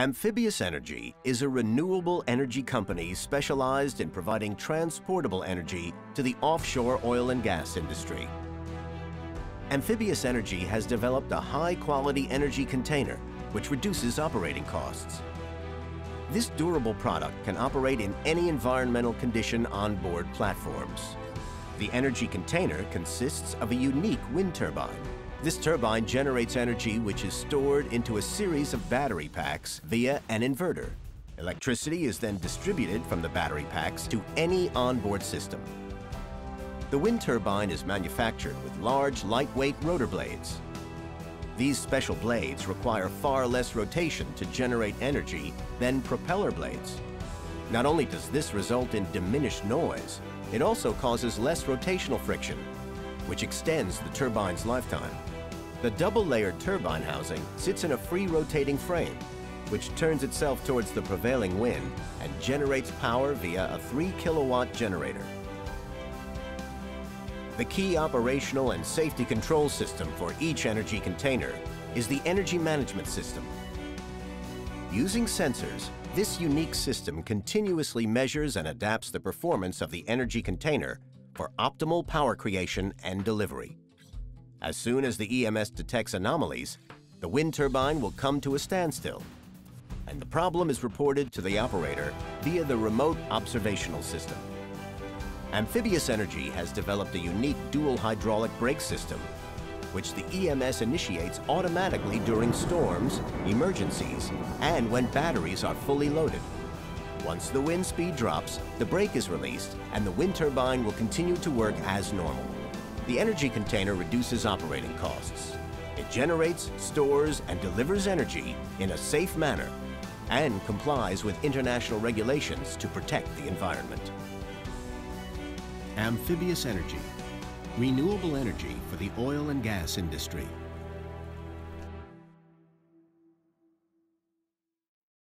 Amphibious Energy is a renewable energy company specialized in providing transportable energy to the offshore oil and gas industry. Amphibious Energy has developed a high-quality energy container which reduces operating costs. This durable product can operate in any environmental condition on board platforms. The energy container consists of a unique wind turbine. This turbine generates energy which is stored into a series of battery packs via an inverter. Electricity is then distributed from the battery packs to any onboard system. The wind turbine is manufactured with large, lightweight rotor blades. These special blades require far less rotation to generate energy than propeller blades. Not only does this result in diminished noise, it also causes less rotational friction, which extends the turbine's lifetime. The double-layered turbine housing sits in a free-rotating frame, which turns itself towards the prevailing wind and generates power via a 3-kilowatt generator. The key operational and safety control system for each energy container is the energy management system. Using sensors, this unique system continuously measures and adapts the performance of the energy container for optimal power creation and delivery. As soon as the EMS detects anomalies, the wind turbine will come to a standstill, and the problem is reported to the operator via the remote observational system. Amphibious Energy has developed a unique dual hydraulic brake system, which the EMS initiates automatically during storms, emergencies, and when batteries are fully loaded. Once the wind speed drops, the brake is released and the wind turbine will continue to work as normal. The energy container reduces operating costs. It generates, stores, and delivers energy in a safe manner and complies with international regulations to protect the environment. Amphibious Energy. Renewable energy for the oil and gas industry.